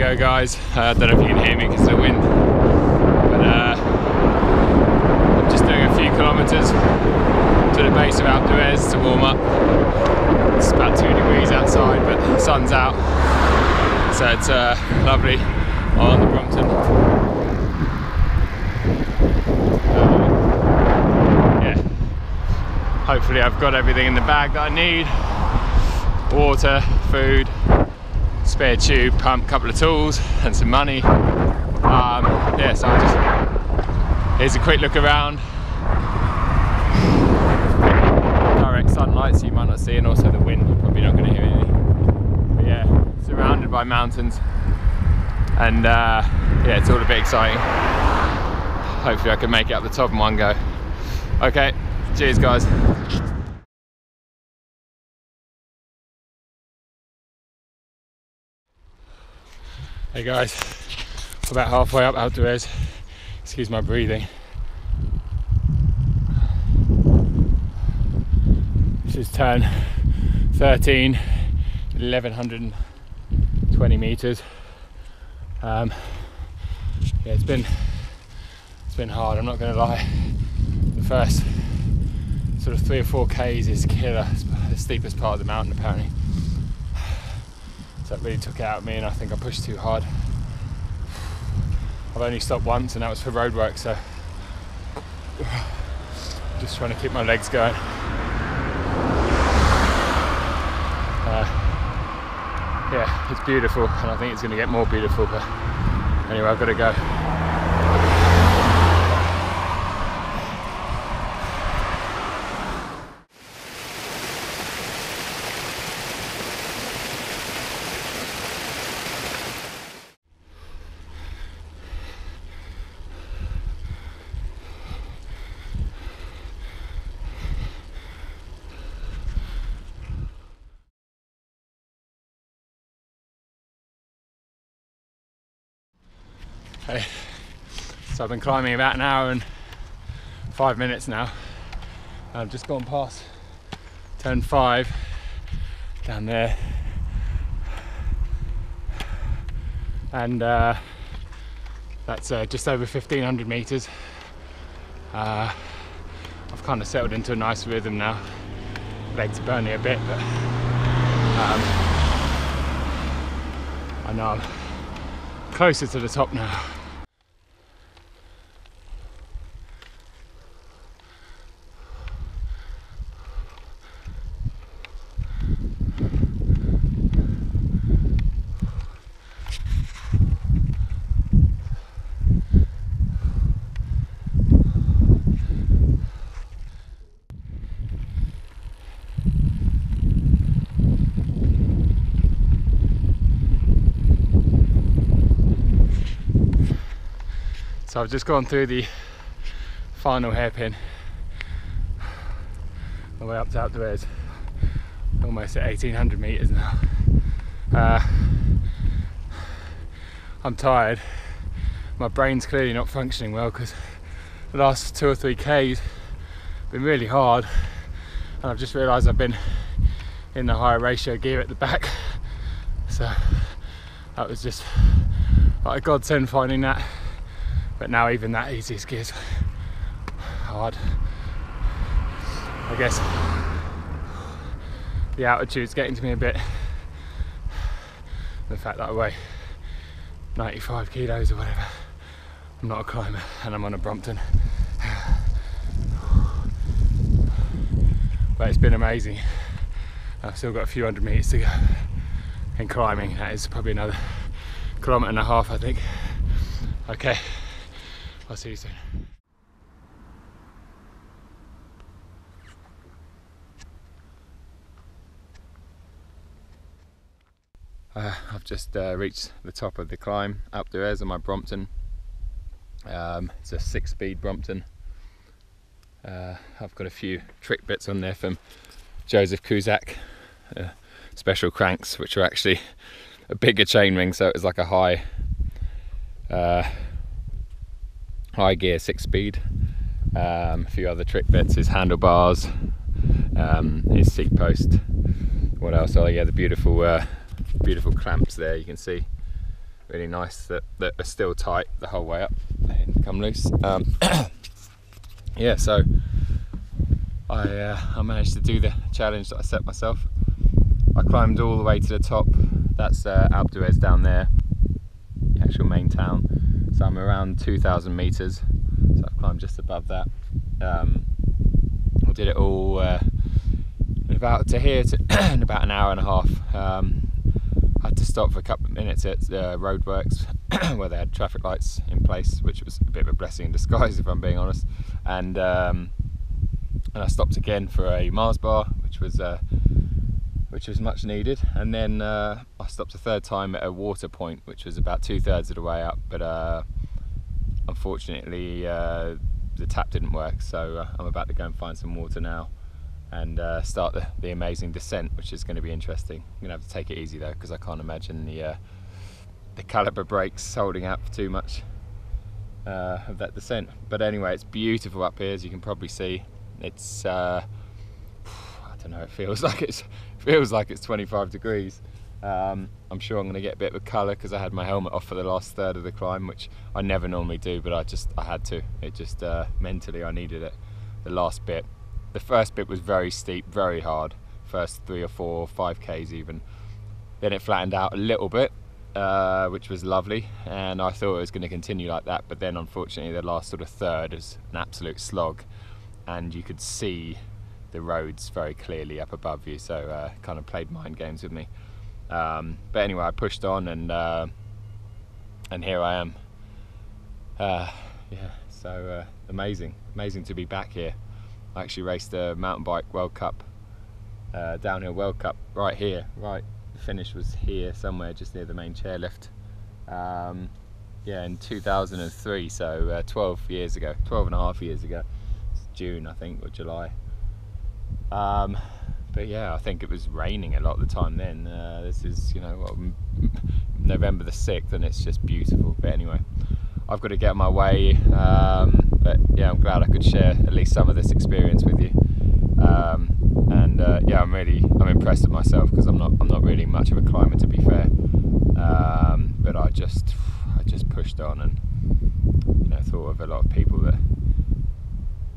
go, guys. I don't know if you can hear me because of the wind, but I'm just doing a few kilometers to the base of Alpe d'Huez to warm up. It's about 2 degrees outside, but the sun's out, so it's lovely on the Brompton. Yeah, hopefully I've got everything in the bag that I need: water, food, spare tube, pump, couple of tools and some money. Yeah, so here's a quick look around. Direct sunlight, so you might not see, and also the wind, you're probably not going to hear anything. But yeah, surrounded by mountains, and yeah, it's all a bit exciting. Hopefully I can make it up the top in one go. Okay, cheers guys. Hey guys, about halfway up Alpe d'Huez. Excuse my breathing. This is turn 13, 1120 meters. Yeah, it's been hard. I'm not going to lie. The first sort of 3 or 4 k's is killer. It's the steepest part of the mountain apparently. That really took it out of me, and I think I pushed too hard. I've only stopped once, and that was for road work, so just trying to keep my legs going. Yeah, it's beautiful, and I think it's going to get more beautiful, but anyway, I've got to go. So I've been climbing about 1 hour and 5 minutes now. I've just gone past turn 5 down there, and that's just over 1500 meters. I've kind of settled into a nice rhythm now. Legs are burning a bit, but I know I'm closer to the top now. So I've just gone through the final hairpin, all the way up to Alpe d'Huez, almost at 1800 meters now. I'm tired, my brain's clearly not functioning well, because the last 2 or 3 k's have been really hard, and I've just realised I've been in the higher ratio gear at the back, so that was just like a godsend finding that. But now even that easiest gear's hard. I guess the altitude's getting to me a bit. The fact that I weigh 95 kilos or whatever. I'm not a climber, and I'm on a Brompton. But it's been amazing. I've still got a few hundred meters to go in climbing. That is probably another 1.5 kilometers, I think. Okay. I'll see you soon. I've just reached the top of the climb up there on my Brompton. It's a 6-speed Brompton. I've got a few trick bits on there from Joseph Kuzak, special cranks, which are actually a bigger chainring, so it's like a high gear 6-speed. A few other trick bits, his handlebars, his seat post. What else? Oh yeah, the beautiful clamps there you can see. really nice that are still tight the whole way up. They didn't come loose. Yeah, so I managed to do the challenge that I set myself. I climbed all the way to the top. That's Alpe d'Huez down there, the actual main town. So I'm around 2,000 meters. So I've climbed just above that. I did it all in about an hour and a half. Had to stop for a couple of minutes at roadworks where they had traffic lights in place, which was a bit of a blessing in disguise if I'm being honest. And I stopped again for a Mars bar, which was much needed. And then I stopped a third time at a water point, which was about 2/3 of the way up. But unfortunately, the tap didn't work, so I'm about to go and find some water now and start the amazing descent, which is going to be interesting. I'm going to have to take it easy though, because I can't imagine the caliper brakes holding out for too much of that descent. But anyway, it's beautiful up here, as you can probably see. It's I don't know, it feels like it's 25 degrees. I'm sure I'm going to get a bit of colour because I had my helmet off for the last third of the climb, which I never normally do, but I had to. It just mentally I needed it. The last bit, the first bit was very steep, very hard. First 3 or 4 or 5Ks even. Then it flattened out a little bit, which was lovely, and I thought it was going to continue like that. But then unfortunately the last sort of third was an absolute slog, and you could see the roads very clearly up above you, so kind of played mind games with me. But anyway, I pushed on, and here I am. Yeah, so amazing to be back here. I actually raced a mountain bike World Cup, downhill World Cup, right here. Right, the finish was here somewhere, just near the main chairlift. Yeah, in 2003, so 12 and a half years ago. It's June, I think, or July. But yeah, I think it was raining a lot of the time then. This is, you know, what, November the 6th, and it's just beautiful. But anyway, I've got to get on my way. But yeah, I'm glad I could share at least some of this experience with you. Yeah, I'm impressed with myself, because I'm not really much of a climber, to be fair. But I just pushed on, and you know, thought of a lot of people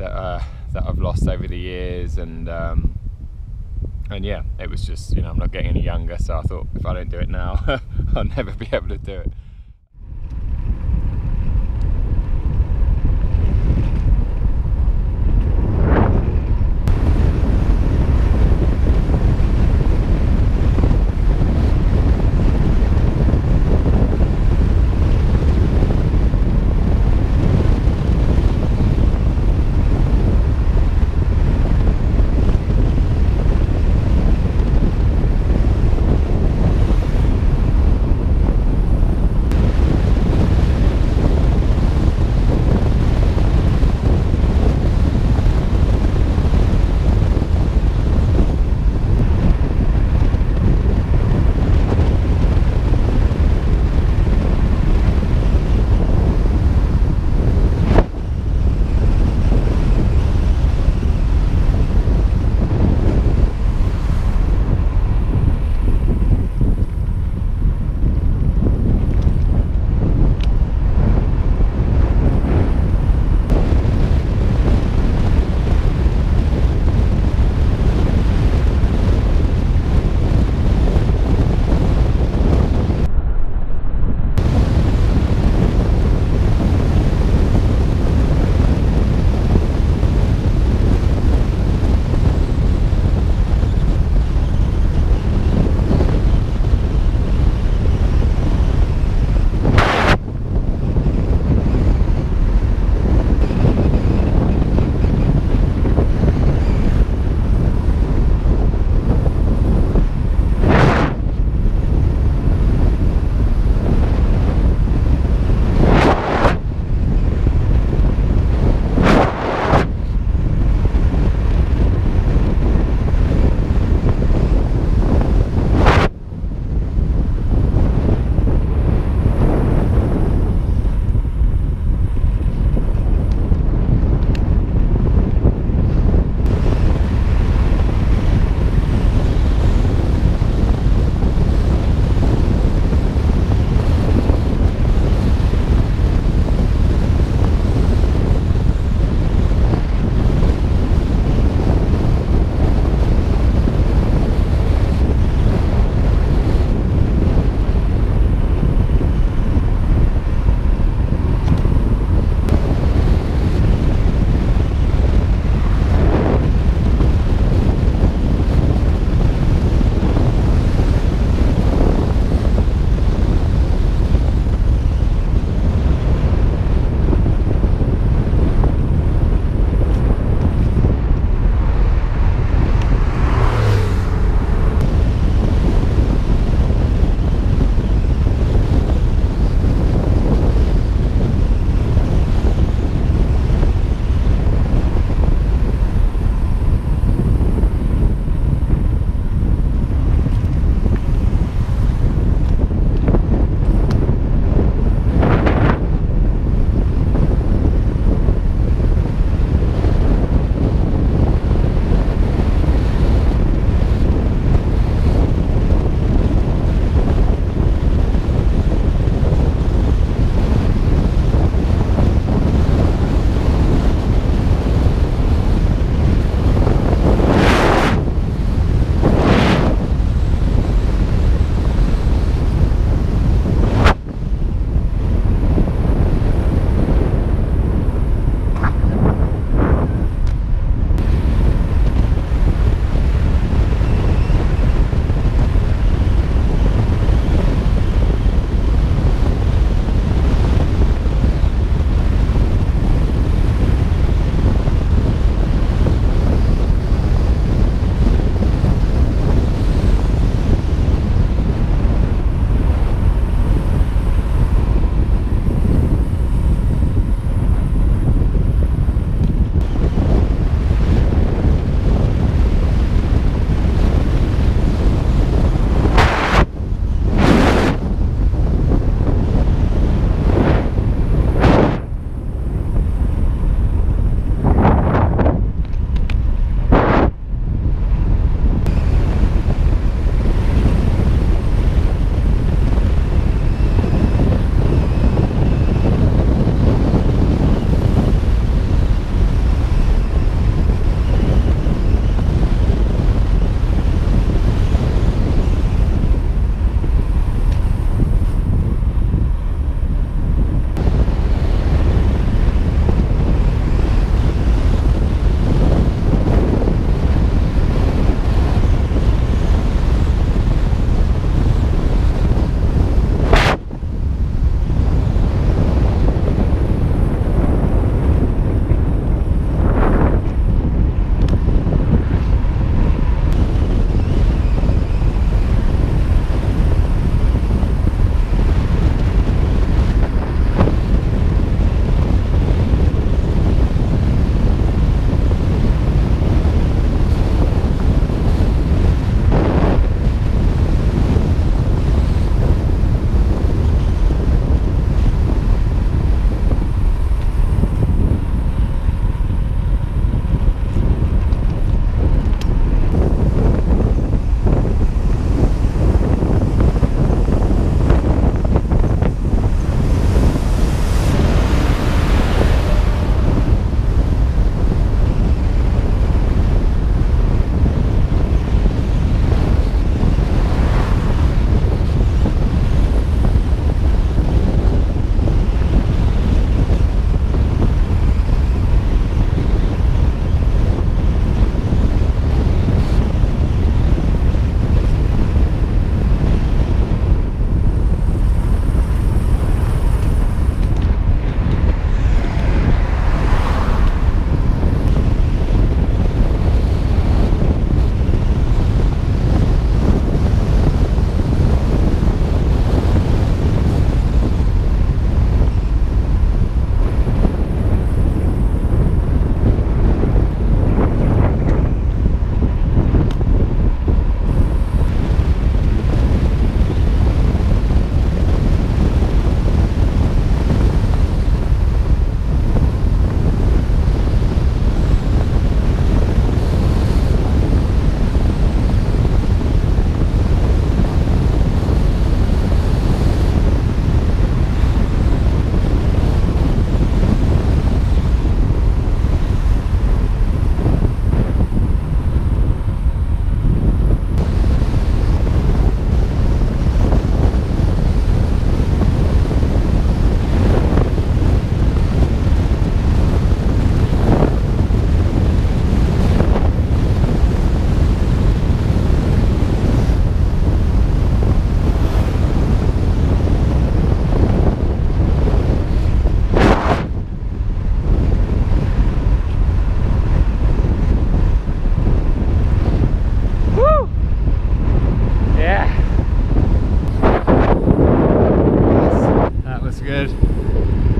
that I've lost over the years, and yeah, it was just, you know, I'm not getting any younger, so I thought if I don't do it now, I'll never be able to do it.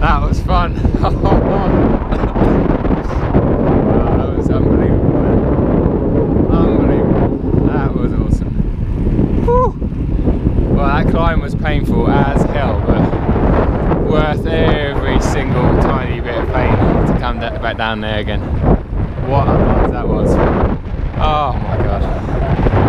That was fun. That was unbelievable, man. Unbelievable. That was awesome. Whew. Well, that climb was painful as hell, but worth every single tiny bit of pain to come back down there again. What a blast that was. Oh my god.